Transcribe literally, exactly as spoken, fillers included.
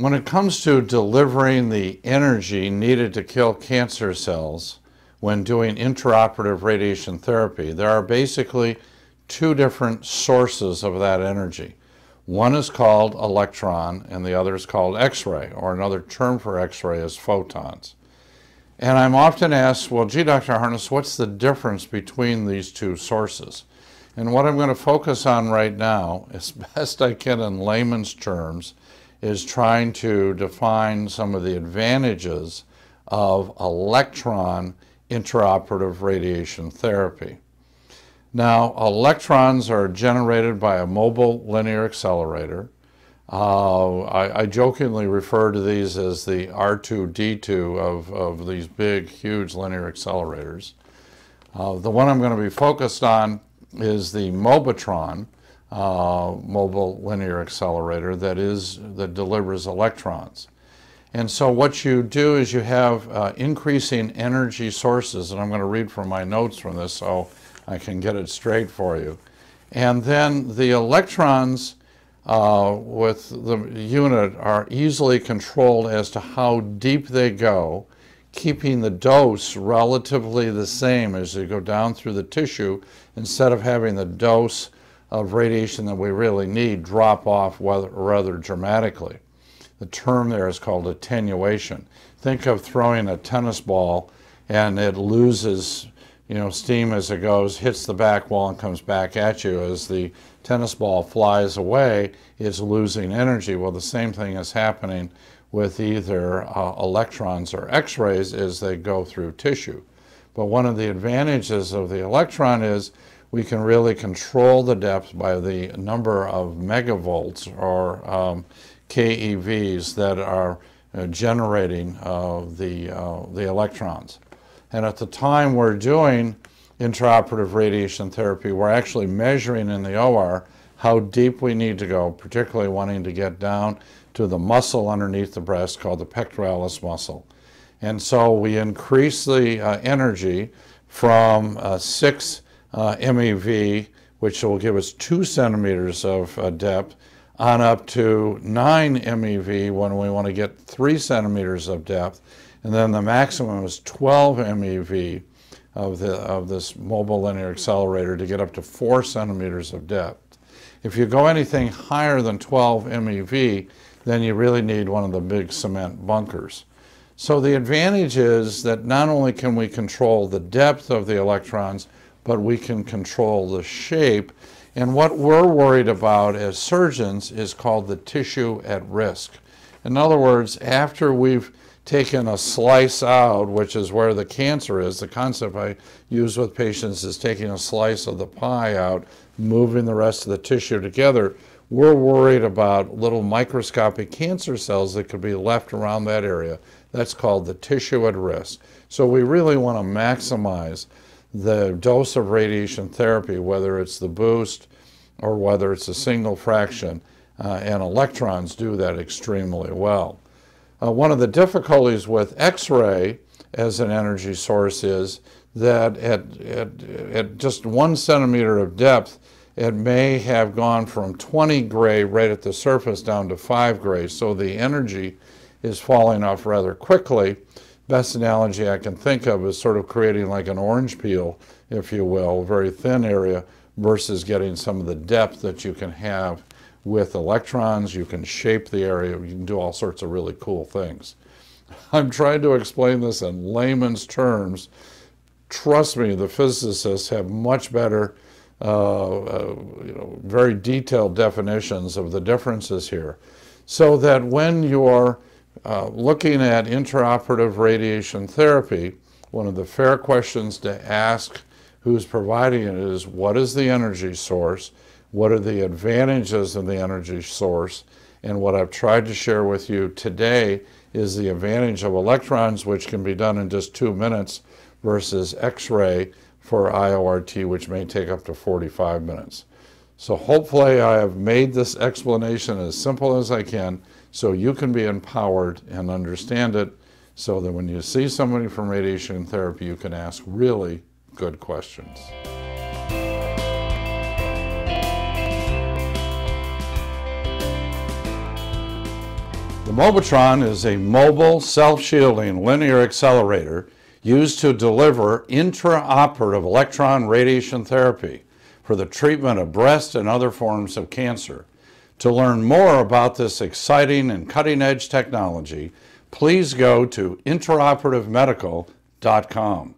When it comes to delivering the energy needed to kill cancer cells when doing intraoperative radiation therapy, there are basically two different sources of that energy. One is called electron and the other is called X-ray, or another term for X-ray is photons. And I'm often asked, well, gee, Doctor Harness, what's the difference between these two sources? And what I'm going to focus on right now, as best I can in layman's terms, is trying to define some of the advantages of electron intraoperative radiation therapy. Now, electrons are generated by a mobile linear accelerator. Uh, I, I jokingly refer to these as the R two D two of, of these big, huge linear accelerators. Uh, the one I'm going to be focused on is the Mobitron uh, mobile linear accelerator that is that delivers electrons. And so what you do is you have uh, increasing energy sources, and I'm going to read from my notes from this so I can get it straight for you. And then the electrons uh, with the unit are easily controlled as to how deep they go, keeping the dose relatively the same as they go down through the tissue, instead of having the dose of radiation that we really need drop off rather dramatically. The term there is called attenuation. Think of throwing a tennis ball and it loses, you know, steam as it goes, hits the back wall and comes back at you. As the tennis ball flies away, it's losing energy. Well, the same thing is happening with either uh, electrons or X-rays as they go through tissue. But one of the advantages of the electron is we can really control the depth by the number of megavolts, or um, K E Vs, that are uh, generating uh, the, uh, the electrons. And at the time we're doing intraoperative radiation therapy, we're actually measuring in the O R how deep we need to go, particularly wanting to get down to the muscle underneath the breast called the pectoralis muscle. And so we increase the uh, energy from uh, six uh, MeV, which will give us two centimeters of uh, depth, on up to nine MeV when we want to get three centimeters of depth. And then the maximum is twelve MeV of, the, of this mobile linear accelerator to get up to four centimeters of depth. If you go anything higher than twelve MeV, then you really need one of the big cement bunkers. So the advantage is that not only can we control the depth of the electrons, but we can control the shape. And what we're worried about as surgeons is called the tissue at risk. In other words, after we've taken a slice out, which is where the cancer is, the concept I use with patients is taking a slice of the pie out, moving the rest of the tissue together, we're worried about little microscopic cancer cells that could be left around that area. That's called the tissue at risk. So we really want to maximize the dose of radiation therapy, whether it's the boost or whether it's a single fraction, uh, and electrons do that extremely well. Uh, one of the difficulties with X-ray as an energy source is that at, at, at just one centimeter of depth, it may have gone from twenty gray right at the surface down to five gray, so the energy is falling off rather quickly. Best analogy I can think of is sort of creating like an orange peel, if you will, a very thin area, versus getting some of the depth that you can have with electrons. You can shape the area, you can do all sorts of really cool things. I'm trying to explain this in layman's terms. Trust me, the physicists have much better, uh, uh, you know, very detailed definitions of the differences here. So that when you're uh, looking at intraoperative radiation therapy, one of the fair questions to ask who's providing it is, what is the energy source? What are the advantages of the energy source? And what I've tried to share with you today is the advantage of electrons, which can be done in just two minutes, versus X-ray for I O R T, which may take up to forty-five minutes. So hopefully I have made this explanation as simple as I can so you can be empowered and understand it, so that when you see somebody from radiation therapy, you can ask really good questions. The Mobitron is a mobile, self-shielding linear accelerator used to deliver intraoperative electron radiation therapy for the treatment of breast and other forms of cancer. To learn more about this exciting and cutting-edge technology, please go to intraoperative medical dot com.